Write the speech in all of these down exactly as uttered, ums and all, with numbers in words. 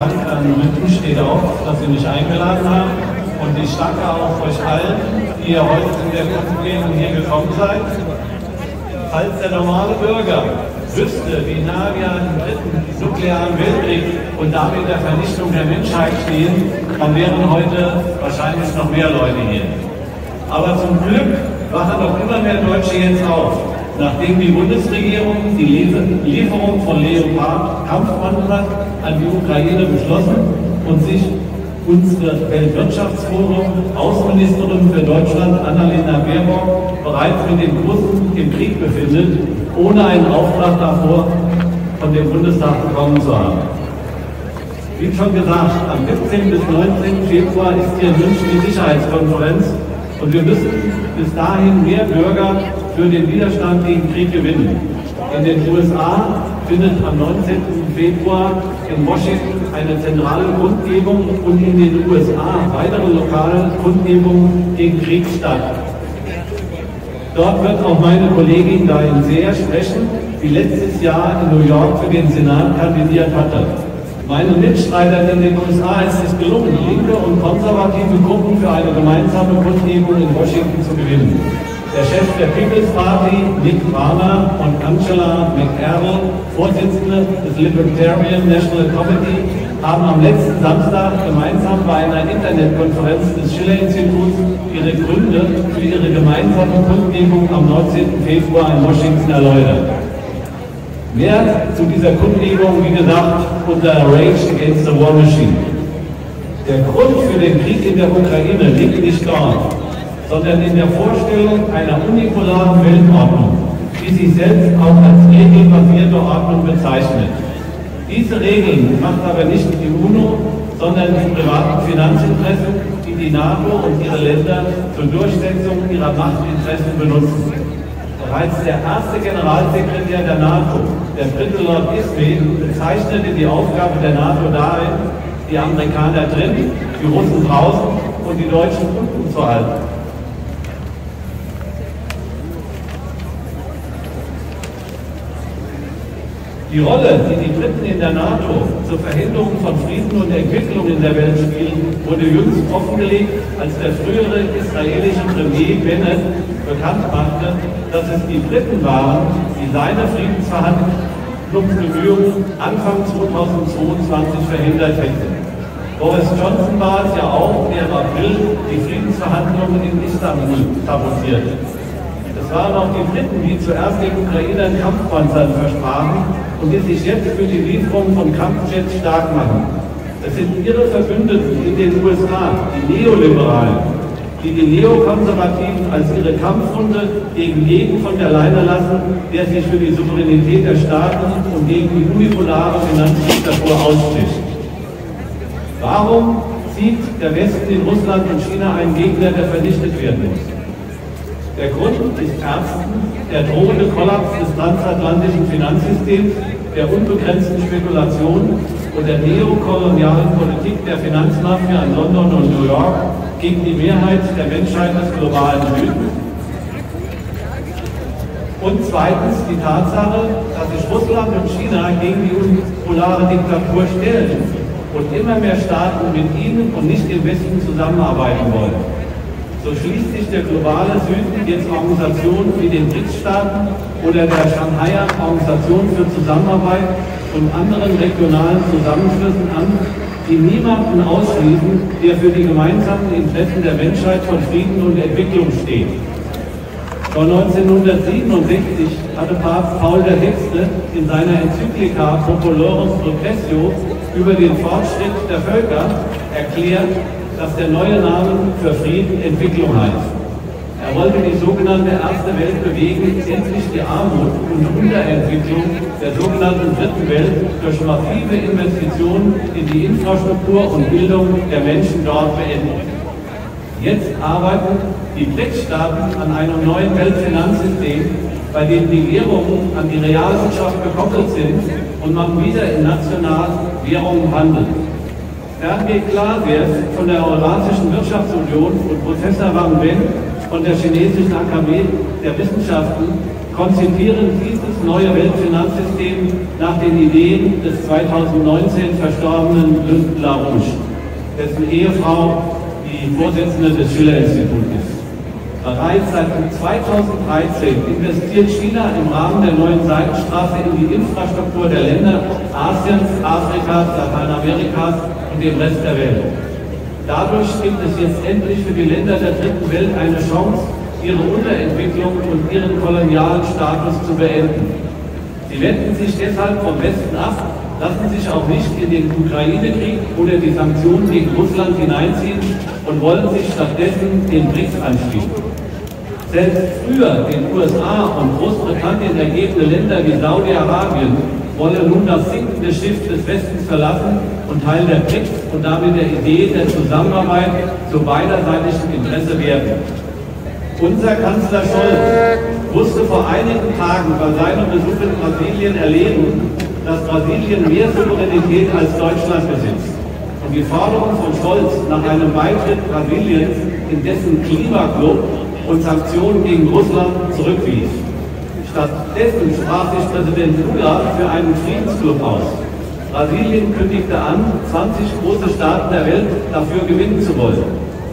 München steht auf, dass Sie mich eingeladen haben, und ich danke auch euch allen, die ihr heute zu der Kundgebung hier gekommen seid. Falls der normale Bürger wüsste, wie nah wir einen dritten nuklearen Weltkrieg und damit der Vernichtung der Menschheit stehen, dann wären heute wahrscheinlich noch mehr Leute hier. Aber zum Glück wachen auch immer mehr Deutsche jetzt auf, nachdem die Bundesregierung die Lieferung von Leopard-Kampfpanzern an die Ukraine beschlossen und sich unsere Weltwirtschaftsforum Außenministerin für Deutschland Annalena Baerbock bereits mit den Russen im Krieg befindet, ohne einen Auftrag davor von dem Bundestag bekommen zu haben. Wie schon gesagt, am siebzehnten bis neunzehnten Februar ist hier in München die Sicherheitskonferenz, und wir müssen bis dahin mehr Bürger für den Widerstand gegen Krieg gewinnen. In den U S A findet am neunzehnten Februar in Washington eine zentrale Kundgebung und in den U S A weitere lokale Kundgebungen gegen Krieg statt. Dort wird auch meine Kollegin Dain Seher sprechen, die letztes Jahr in New York für den Senat kandidiert hatte. Meine Mitstreiterin in den U S A ist es gelungen, linke und konservative Gruppen für eine gemeinsame Kundgebung in Washington zu gewinnen. Der Chef der People's Party, Nick Warner, und Angela McArdle, Vorsitzende des Libertarian National Committee, haben am letzten Samstag gemeinsam bei einer Internetkonferenz des Schiller-Instituts ihre Gründe für ihre gemeinsame Kundgebung am neunzehnten Februar in Washington erläutert. Mehr zu dieser Kundgebung, wie gesagt, unter Rage Against the War Machine. Der Grund für den Krieg in der Ukraine liegt nicht dort, sondern in der Vorstellung einer unipolaren Weltordnung, die sich selbst auch als regelbasierte Ordnung bezeichnet. Diese Regeln macht aber nicht die UNO, sondern die privaten Finanzinteressen, die die NATO und ihre Länder zur Durchsetzung ihrer Machtinteressen benutzen. Bereits der erste Generalsekretär der NATO, der Brite Lord Ismay, bezeichnete die Aufgabe der NATO darin, die Amerikaner drin, die Russen draußen und die Deutschen unten zu halten. Die Rolle, die die Briten in der NATO zur Verhinderung von Frieden und Entwicklung in der Welt spielen, wurde jüngst offengelegt, als der frühere israelische Premier Bennett bekannt machte, dass es die Briten waren, die seine Friedensverhandlungsbemühungen Anfang zweitausendzweiundzwanzig verhindert hätten. Boris Johnson war es ja auch, der im April die Friedensverhandlungen in Istanbul sabotierte. Es waren auch die Briten, die zuerst den Ukrainern Kampfpanzern versprachen und die sich jetzt für die Lieferung von Kampfjets stark machen. Es sind ihre Verbündeten in den U S A, die Neoliberalen, die die Neokonservativen als ihre Kampfhunde gegen jeden von der Leine lassen, der sich für die Souveränität der Staaten und gegen die unipolare Finanzdiktatur ausspricht. Warum sieht der Westen in Russland und China einen Gegner, der vernichtet werden muss? Der Grund ist erstens der drohende Kollaps des transatlantischen Finanzsystems, der unbegrenzten Spekulation und der neokolonialen Politik der Finanzmafia in London und New York gegen die Mehrheit der Menschheit des globalen Südens. Und zweitens die Tatsache, dass sich Russland und China gegen die unipolare Diktatur stellen und immer mehr Staaten mit ihnen und nicht im Westen zusammenarbeiten wollen. So schließt sich der globale Süden jetzt Organisationen wie den BRICS-Staaten oder der Shanghaier Organisation für Zusammenarbeit und anderen regionalen Zusammenschlüssen an, die niemanden ausschließen, der für die gemeinsamen Interessen der Menschheit von Frieden und Entwicklung steht. Schon neunzehnhundertsiebenundsechzig hatte Papst Paul der Sechste in seiner Enzyklika Populorum Progressio über den Fortschritt der Völker erklärt, dass der neue Name für Frieden Entwicklung heißt. Er wollte die sogenannte Erste Welt bewegen, endlich die Armut und Unterentwicklung der sogenannten Dritten Welt durch massive Investitionen in die Infrastruktur und Bildung der Menschen dort beenden. Jetzt arbeiten die BRICS-Staaten an einem neuen Weltfinanzsystem, bei dem die Währungen an die Realwirtschaft gekoppelt sind und man wieder in nationalen Währungen handelt. Herr Nick Warner von der Eurasischen Wirtschaftsunion und Professor Wang Wen und der chinesischen Akademie der Wissenschaften konzipieren dieses neue Weltfinanzsystem nach den Ideen des zweitausendneunzehn verstorbenen Lyndon LaRouche, dessen Ehefrau die Vorsitzende des Schiller-Instituts ist. Bereits seit zweitausenddreizehn investiert China im Rahmen der neuen Seidenstraße in die Infrastruktur der Länder Asiens, Afrikas, Lateinamerikas und dem Rest der Welt. Dadurch gibt es jetzt endlich für die Länder der dritten Welt eine Chance, ihre Unterentwicklung und ihren kolonialen Status zu beenden. Sie wenden sich deshalb vom Westen ab, lassen sich auch nicht in den Ukraine-Krieg oder die Sanktionen gegen Russland hineinziehen und wollen sich stattdessen den BRICS anschließen. Selbst früher den U S A und Großbritannien ergebene Länder wie Saudi-Arabien wollen nun das sinkende Schiff des Westens verlassen und Teil der BRICS und damit der Idee der Zusammenarbeit zu beiderseitigem Interesse werden. Unser Kanzler Scholz musste vor einigen Tagen bei seinem Besuch in Brasilien erleben, dass Brasilien mehr Souveränität als Deutschland besitzt. Und die Forderung von Scholz nach einem Beitritt Brasiliens in dessen Klimaclub und Sanktionen gegen Russland zurückwies. Stattdessen sprach sich Präsident Lula für einen Friedensclub aus. Brasilien kündigte an, zwanzig große Staaten der Welt dafür gewinnen zu wollen.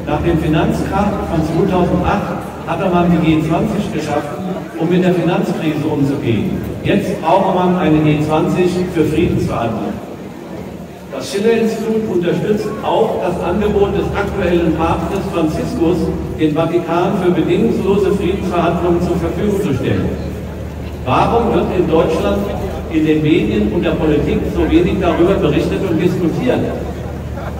Nach dem Finanzkrach von zweitausendacht hatte man die G zwanzig geschaffen, um mit der Finanzkrise umzugehen. Jetzt braucht man eine G zwanzig für Friedensverhandlungen. Das Schiller-Institut unterstützt auch das Angebot des aktuellen Papstes Franziskus, den Vatikan für bedingungslose Friedensverhandlungen zur Verfügung zu stellen. Warum wird in Deutschland in den Medien und der Politik so wenig darüber berichtet und diskutiert?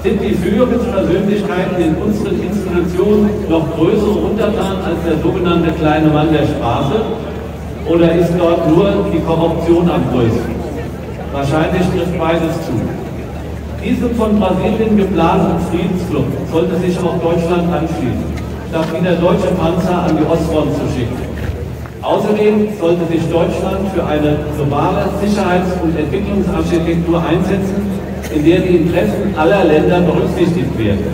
Sind die Führungspersönlichkeiten in unseren Institutionen noch größer untertan als der sogenannte kleine Mann der Straße? Oder ist dort nur die Korruption am größten? Wahrscheinlich trifft beides zu. Diesem von Brasilien geplanten Friedensclub sollte sich auch Deutschland anschließen, statt wieder deutsche Panzer an die Ostfront zu schicken. Außerdem sollte sich Deutschland für eine globale Sicherheits- und Entwicklungsarchitektur einsetzen, in der die Interessen aller Länder berücksichtigt werden.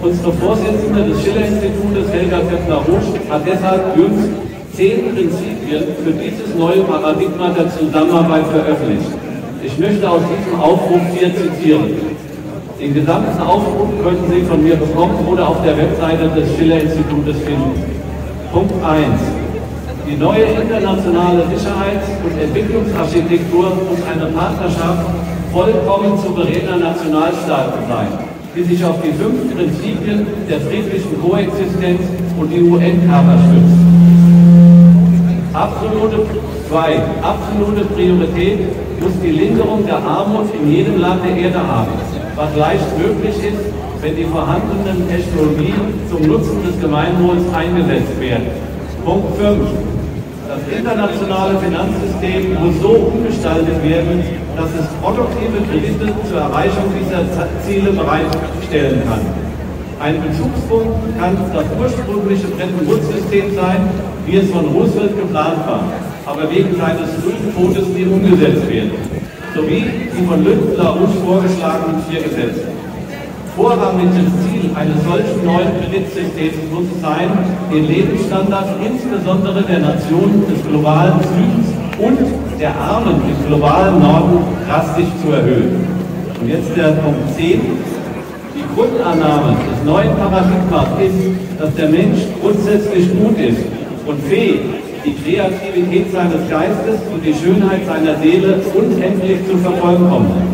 Unsere Vorsitzende des Schiller-Institutes, Helga Zepp-LaRouche, hat deshalb jüngst zehn Prinzipien für dieses neue Paradigma der Zusammenarbeit veröffentlicht. Ich möchte aus diesem Aufruf hier zitieren. Den gesamten Aufruf können Sie von mir bekommen oder auf der Webseite des Schiller-Institutes finden. Punkt eins. Die neue internationale Sicherheits- und Entwicklungsarchitektur muss eine Partnerschaft vollkommen souveräner Nationalstaaten sein, die sich auf die fünf Prinzipien der friedlichen Koexistenz und die U N-Charta stützt. Absolute, zwei, absolute Priorität muss die Linderung der Armut in jedem Land der Erde haben, was leicht möglich ist, wenn die vorhandenen Technologien zum Nutzen des Gemeinwohls eingesetzt werden. Punkt fünf. Das internationale Finanzsystem muss so umgestaltet werden, dass es produktive Kredite zur Erreichung dieser Ziele bereitstellen kann. Ein Bezugspunkt kann das ursprüngliche Bretton Woods-System sein, wie es von Roosevelt geplant war, aber wegen seines frühen Todes nie umgesetzt wird, sowie die von Lyndon LaRouche vorgeschlagenen vier Gesetze. Vorrangiges Ziel eines solchen neuen Kreditsystems muss es sein, den Lebensstandard insbesondere der Nationen des globalen Südens und der Armen des globalen Norden drastisch zu erhöhen. Und jetzt der Punkt zehn. Die Grundannahme des neuen Paradigmas ist, dass der Mensch grundsätzlich gut ist und fähig, die Kreativität seines Geistes und die Schönheit seiner Seele unendlich zu vervollkommen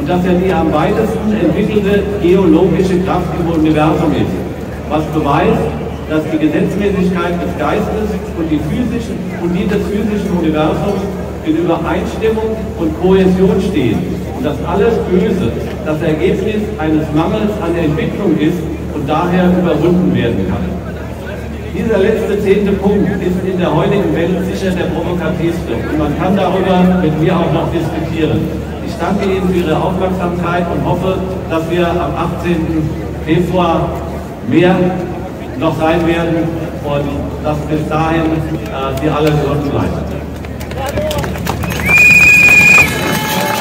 und dass er die am weitesten entwickelte geologische Kraft im Universum ist, was beweist, dass die Gesetzmäßigkeit des Geistes und die, physischen, und die des physischen Universums in Übereinstimmung und Kohäsion stehen und dass alles Böse das Ergebnis eines Mangels an Entwicklung ist und daher überwunden werden kann. Dieser letzte zehnte Punkt ist in der heutigen Welt sicher der provokativste und man kann darüber mit mir auch noch diskutieren. Ich danke Ihnen für Ihre Aufmerksamkeit und hoffe, dass wir am achtzehnten Februar mehr noch sein werden und dass bis dahin äh, Sie alle gesund bleiben.